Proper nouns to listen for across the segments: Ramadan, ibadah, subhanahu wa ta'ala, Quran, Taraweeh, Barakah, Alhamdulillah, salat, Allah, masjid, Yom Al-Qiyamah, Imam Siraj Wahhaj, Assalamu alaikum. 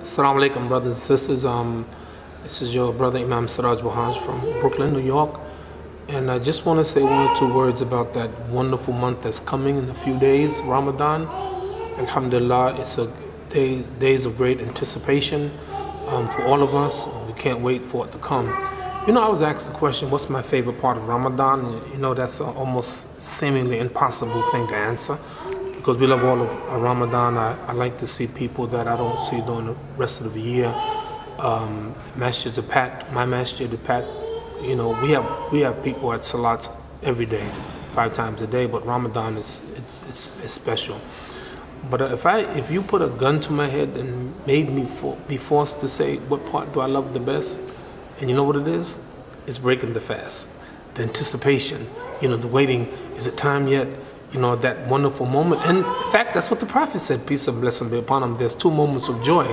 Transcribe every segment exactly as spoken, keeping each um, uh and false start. Assalamu alaikum, brothers and sisters. Um, this is your brother Imam Siraj Wahhaj from Brooklyn, New York, and I just want to say one or two words about that wonderful month that's coming in a few days, Ramadan. Alhamdulillah, it's a day, days of great anticipation um, for all of us. We can't wait for it to come. You know, I was asked the question, what's my favorite part of Ramadan? And, you know, that's an almost seemingly impossible thing to answer, because we love all of Ramadan. I, I like to see people that I don't see during the rest of the year. Um, masjids are packed. My masjid is packed. You know, we have we have people at salats every day, five times a day. But Ramadan is it's, it's, it's special. But if I if you put a gun to my head and made me for, be forced to say what part do I love the best, and you know what it is, it's breaking the fast, the anticipation. You know, the waiting. Is it time yet? You know, that wonderful moment. And in fact, that's what the Prophet said, peace and blessing be upon him. There's two moments of joy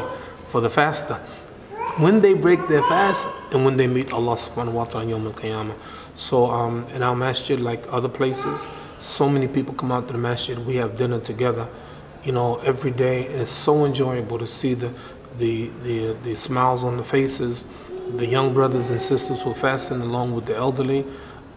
for the faster: when they break their fast and when they meet Allah subhanahu wa ta'ala on Yom Al-Qiyamah. So um, in our masjid, like other places, so many people come out to the masjid. We have dinner together, you know, every day. And it's so enjoyable to see the, the, the, the smiles on the faces, the young brothers and sisters who are fasting along with the elderly.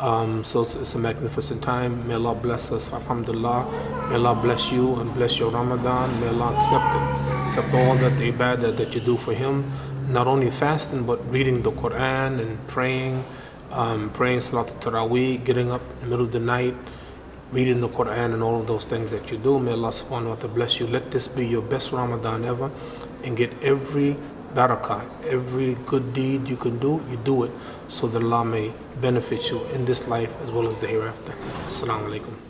Um, so it's, it's a magnificent time. May Allah bless us. Alhamdulillah. May Allah bless you and bless your Ramadan. May Allah accept it. Accept all that the ibadah that you do for Him. Not only fasting, but reading the Quran and praying, um, praying salat Taraweeh, getting up in the middle of the night, reading the Quran, and all of those things that you do. May Allah subhanahu wa ta'ala bless you. Let this be your best Ramadan ever, and get every Barakah, every good deed you can do, you do it so that Allah may benefit you in this life as well as the hereafter. Assalamu alaikum.